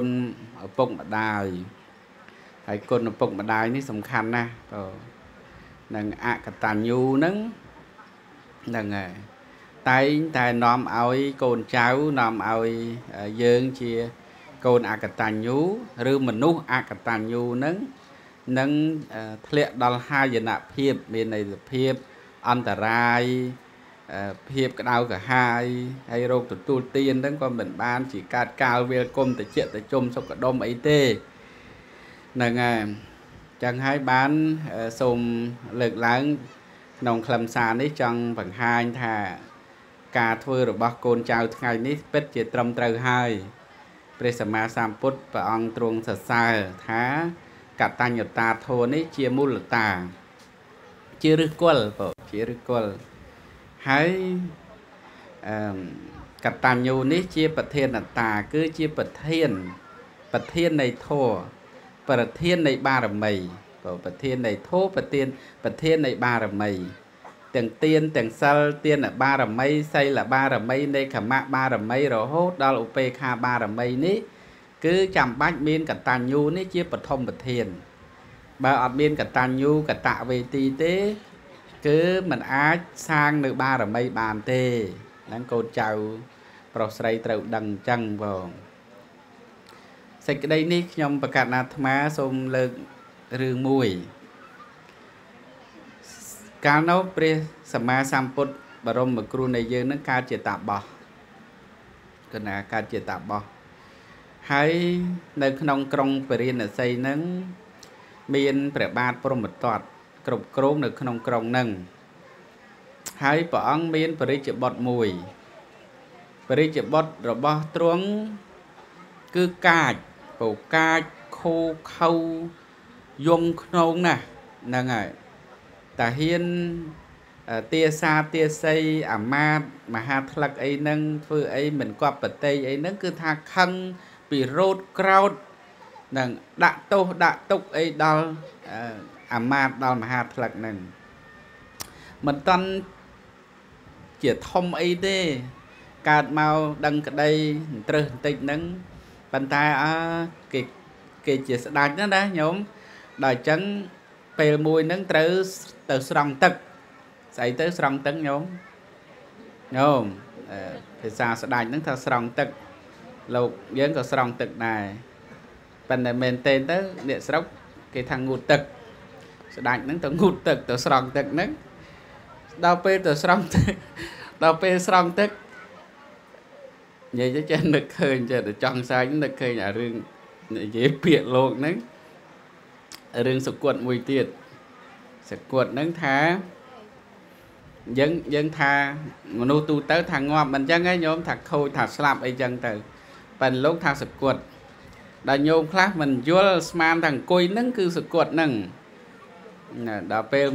côn ở bông mà đài hãy côn ở bông mà đài ní sầm khăn na nàng ạ cả tàn nhu nấng nàng tay tay nòm ơi côn cháu nòm ơi dương chia côn ạ cả tàn nhu rư mình nú ạ cả tàn nhu nấng nấng thiệt đòn hai giờ nạp hiệp bên này hiệp anh ta rai hiệp cái đau cả hai hay rô tụt tu tiên đến con bệnh ban chỉ cát cao về công từ chuyện từ chôm xong cả đông ấy tê nàng chẳng hai bán xôm lực láng nòng làm sàn đấy chẳng bằng hai thà cà thôi rồi bác con chào ngày ní bết chỉ trầm trừ hai presama samput và ông truông sờ sờ thá cả ta nhật ta thôi đấy chia mu lực ta chia rực quần bộ chia rực quần hãy cả tàn nhu ní chia bật thiên là tà cứ chia bật thiên này thô bật thiên này ba là mày bật thiên này thô bật thiên này ba là mày tiền sal tiên là ba là mây xây là ba là mây đây cả mạ ba là mây rồi hốt đó là upk ba là mây ní cứ chạm bách bên cả tàn nhu ní chia bật thông bật thiên ba ở bên cả tàn nhu cả tạ về tí tế cứ mình á sang được ba là mấy bàn tê đang cô chào pro sấy trầu đằng chân vào sạch đây ní nhom bạc nát má xôm lợn rừng mùi cá nấu pre sắm má sắm put bà rôm mà kêu này dơ nó cá chè tạp bò cái nào cá chè tạp bò hãy nơi nông công pre là xây nắng miền pre ba prom một toạt cột cồn được không còng nâng hãy bỏ ăn miên bridge bọt mùi bridge bọt rồi bỏ trống cứ cài bầu cài khô khâu dùng nông nè nè ngài ta hiên tia xa tia xây ma mà hạt lạc ấy nâng phơi ấy mình qua bờ tây ấy nâng cứ tha khăn bị rốt crowd nâng đã tô ấy đó mát đau mà hạt lạc nền mình tân chỉ thông ấy đi cạt màu đăng cái đây trời tịch nắng bàn tay á kì chỉ đánh nó đấy nhóm đòi trắng về mùi nắng tới từ sòng tật xảy tới sòng tật nhóm nhóm thì sao sẽ đánh nắng theo sòng tật lục dấn có sòng tật này bàn này mình tên tới địa sốc cái thằng ngụt tật đánh nắng tới ngụt tật tới sòng tật nắng đau pe tới sòng tật đau pe sòng tật vậy chứ trên được khơi chơi được tròn sai những được khơi nhà rừng dễ biệt lộn nắng rừng sập quật mùi tiệt sập quật nắng thá dân dân tha mà nô tu tới thằng ngoan mình chẳng ấy nhóm thằng khôi thằng slap ấy chẳng từ bần lốt thằng sập quật đại nhôm khác mình vua man thằng côi nắng cứ sập quật nắng đã về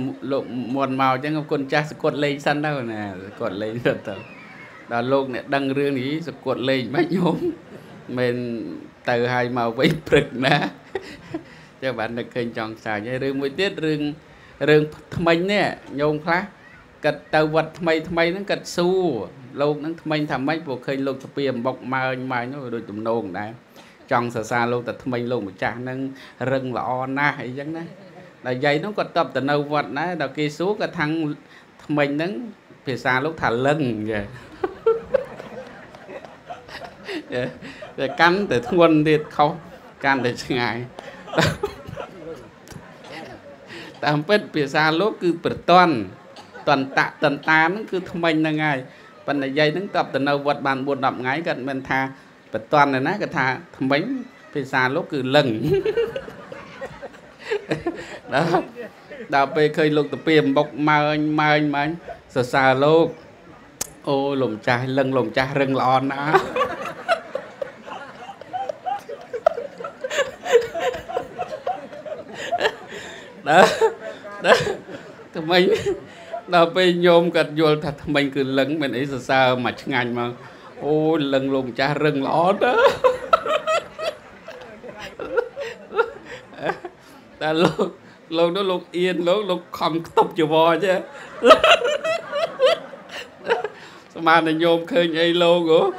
muôn màu chứ không con cha cột lên sân đâu nè cột lên được rồi đã lúc này đăng rương ý cột lên mấy nhóm mình từ hai màu với bực nè cho bạn được kênh chọn xài như rương mới tiết rương rương mình nè nhôm khác cật tàu vật thay nó cật su lúc nó mình thầm mấy bộ khơi lúc tiền bọc mai nó đôi tụm nôn này chọn xa xa lúc tập mình lúc một chả nâng rừng là on na hay chẳng đấy là dây nó còn tập từ nâu vật đấy là kia suốt cái thằng mình nó phía xa lúc thả lưng vậy để cắn để nguồn đi không cắn để ngày tạm biệt phía xa lúc cứ bật toàn tạ tần ta nó cứ mình là ngày phần là dây nó tập từ nâu vật bàn buồn đậm ngái gần mình tha bật toàn này nát cái tha mình phía xa lúc cứ lưng đó đào về khơi lục tập tiền bọc mai xa xa lục ô lồng chai rừng lòn á đó đó tụi mình đào về nhôm gật vô thật mình cứ lưng mình ấy xa xa mà ngành mà ô lồng chai rừng lòn đó ta lông nó lông yên lông không tụp chịu vò chứ mà này nhôm khơi nhây lông của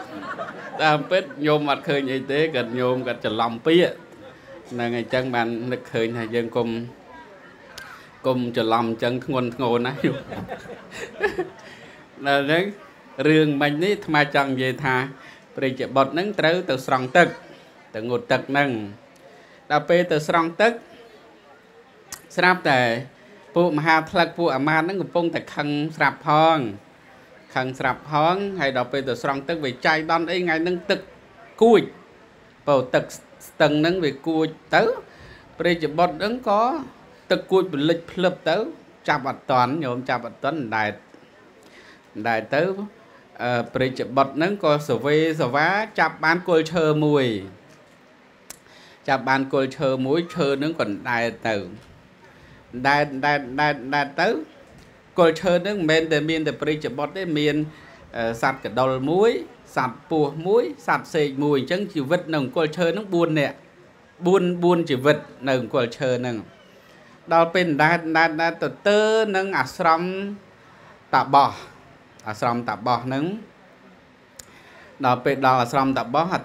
ta biết nhôm mặt khơi như thế gần nhôm gần chật lòng pía là ngày chân bàn nực khơi này dân cùng cùng chật lòng chân ngôn ngôn này là đấy riêng mình đấy mà chẳng về thà bây giờ bật nắng tới từ sòng tật từ ngột tật nâng đạp về từ sòng tật sáp để phụ mà thật phụ à man nó cũng phong thật khăng sạp hòn khăn sạp hòn hay đọc về từ sòng tật về chai đón ấy ngay nâng tật cùi bầu tật tầng nâng về cùi tới bây giờ bật nắng có tật cùi bị lịch lập tới chạm bật toàn nhôm chạm bật toàn đại đại tới bây giờ bật nắng có sổ về sổ vá chạp bán côi chơ mùi chạp bán côi chơ mũi chơ nướng còn đại tử đại tử côi chơ nướng men để miên để bây giờ bật để miên sạt cả đầu mũi sạt bùa mũi sạt xì mùi chẳng chỉ vật nồng côi chơ nướng buồn nè buồn buồn chỉ vật nồng côi chơ nâng đó bên đại tử tơ nâng ả sâm tạ bỏ ở sông tập bò nứng đó bị đó là sông tập bò hạt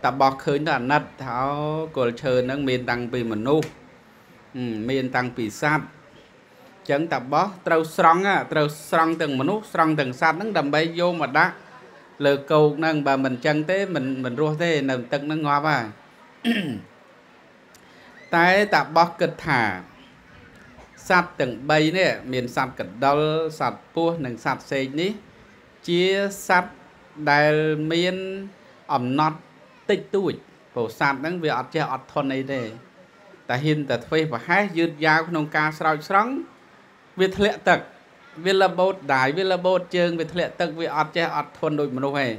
tập bò khơi là nát tháo cột chơi nướng miền tăng bị mình nu miền tăng bị sạt chẳng tập bò trâu sông từng mình nu sông từng sạt nướng đầm bay vô mà đá lừa câu nâng bà mình chân thế mình rua thế nằm tận nướng ngó vào tại tập bò cực thả sạt từng bay nè miền sạt cật đau sạt pua nâng sạt xe ní chia sạt đại miền ẩm nót tích tuổi phổ sạt nâng về ọt che ọt thôn này đây ta hiện tại phê và hái dưa dao nông ca sào sắn về thệ tật về là bột đại về là bột trường về thệ tật về ọt che ọt thôn đôi mình đâu hề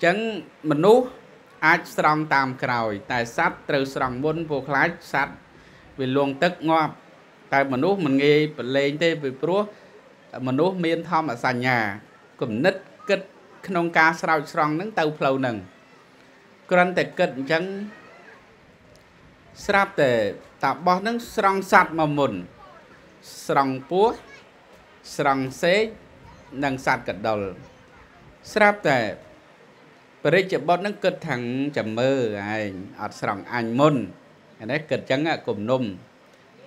chẳng mình nú ai sòng tam cày tại sạt từ sòng bốn vô lái sạt về luồng tật ngoa tại mình úp mình nghe lên thế về pro mình úp miên thom ở sàn nhà cùng nứt kết nông ca sào song nắng tàu phèo nừng còn tại kết chẳng sáp để tạo bò nắng song sạt mà mồn song púa song xế nắng sạt cật đầu sáp để bây giờ bò nắng kết thằng chậm mơ anh ở song anh mồn đấy kết chẳng cùng nôm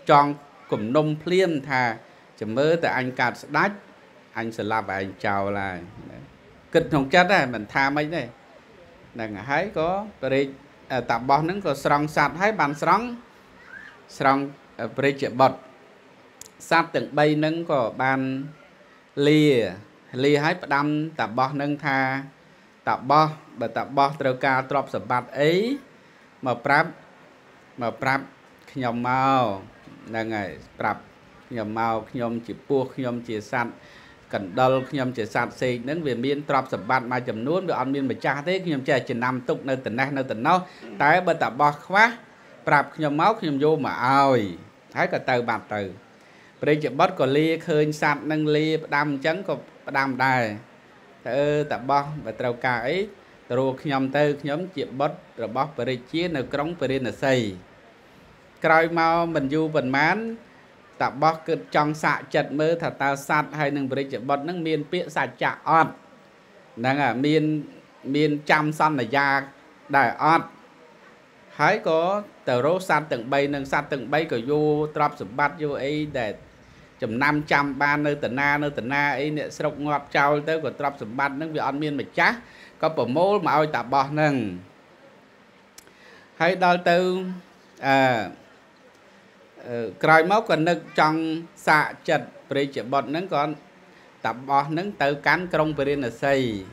tròn cùng nông phim thà chấm mơ tại anh cạt đách anh sẽ làm và anh chào là kịch không chết này mình tha mấy này là hãy có bridge tập bò nướng có sòng sạt hãy bàn sòng bridge bật sạt từng bay nướng có bàn lìa lìa hãy đâm tập bò nướng tha tập bò treo ca trọp sập bạt ấy mà prap nhom màu là ngày prap nhom màu nhom chỉ buộc nhom chỉ sạt cẩn đầu nhom chỉ sạt xây đến về miền trọp sập bạt mà chấm nuốt được ăn miền mà cha thế nhom cha chỉ nằm tục nơi tỉnh nó tại bên tập bò khóa prap nhom máu nhom vô mà ơi thấy cả từ bạt từ bây giờ bắt còn lia khơi sạt nâng lia đam trắng còn đam đài tập bò và trâu cá ấy rồi nhom từ nhom chỉ bắt rồi bắt về chia nơi cống về nơi xây còi mau mình du mình mán tập bó cực trong xạ chật mơ thật ta sát hay nâng bởi chật bọt nâng miên bịa xạ chạ ọt nâng à miên trăm xanh là da đại ọt hãy có tờ rốt sát tầng bay nâng sát tầng bay của vô trọp sụp bát vô ấy để chùm 500 ba nơi tờ na ấy nè sọc ngọt trao tới của trọp sụp bát nâng vì ơn miên mà chá có bổ mô mà ôi tập bó nâng hãy đo tư còi máu còn nực trong xạ chật bây giờ bọt nắng còn tập bò nắng tới cán cong về là xây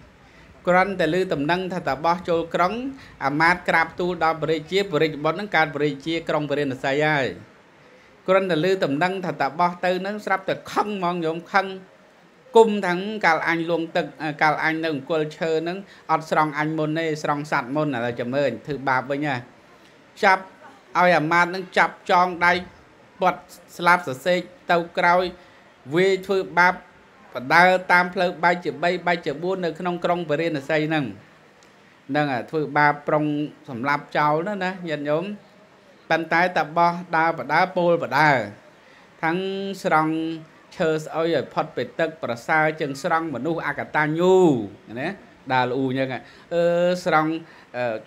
còn từ lưu tầm nâng thật bò trôi cong mát crab tu đo bây giờ bọt nắng cán bây giờ cong về là xây ai còn từ lưu tầm nâng thật bò tới nắng sắp từ không mong nhom không cung thắng cả anh luôn tật cả anh nâng quơ chơi nắng ọt sòng anh môn này sòng sạt môn là chấm ơn thứ ba với nha chắp ai à mà nâng chập tròn đây bật slap xe tàu còi về thưa ba đa tam phơi bay chở buôn nơi không cong về là xây nâng nâng à thưa ba prong sầm lạp cháu nữa nè nhận nhóm bàn tay tập bò đa và đá pol và đa thắng sòng chơi ơi ở phật bị tật và xa chân sòng mà nu akata nhu nè đà lù như vậy, song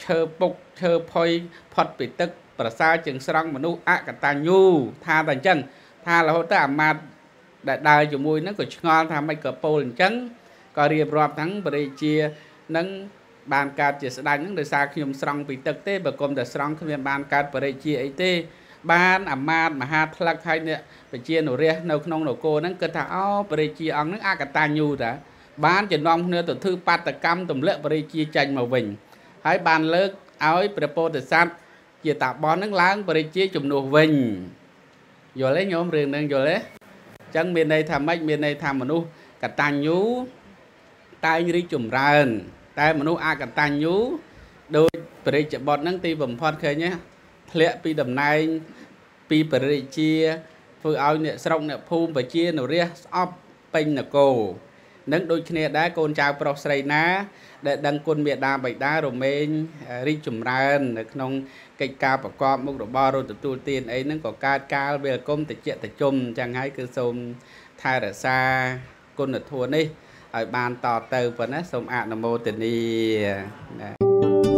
chơ bốc chơ phơi phật bị tức, bả sa chừng song mà nu ác cả ta nhu tha thành chân, tha là hỗ trợ mà đại đại chủ mui nó còn ngon tham mấy cờ pô thành chân, còn điệp rộp thắng bờ đây chia nâng bàn cát chia sẽ đánh những đời sa khi song bị tức thế bờ cùng đời song khi bàn cát bờ đây chia ấy thế ban ẩm mát mà hát lắc hay nè phải chia nổ ria nấu nông nấu cô nắng cơ thảo bơi chia ông nắng ác ta nhu đã ban chuyển nông nữa tổn thư pat cam tổn lợn bơi chia chanh màu vàng hãy ban lợn áo prepo để san chia tạ bón nắng láng bơi chia chùm nổ vàng rồi lấy nhóm riêng đang rồi lấy chẳng bên đây tham mấy bên đây tham mà nu cả ta nhu tai như đi chùm ràn tai mà nu ác ta nhu đôi bơi chia bón nắng ti vầm phật khơi nhé lẽ pi đầm này pi bể chia phơi ao nè sông nè phun bể chia nổ ria ấp pin nè cổ nâng đôi kia đá côn trào prosay ná để đăng côn miệt đà bạch đá rồi men ri chùm ran nè nông cây cao bạc cọ mốc độ ba rồi tụt tu tiền ấy nâng có cao cao về công tịch chuyện tịch chùm chẳng hay cứ xôm thay ra xa côn nè thua đi ở bàn tò từ và nè xôm ạ nằm mô tình đi.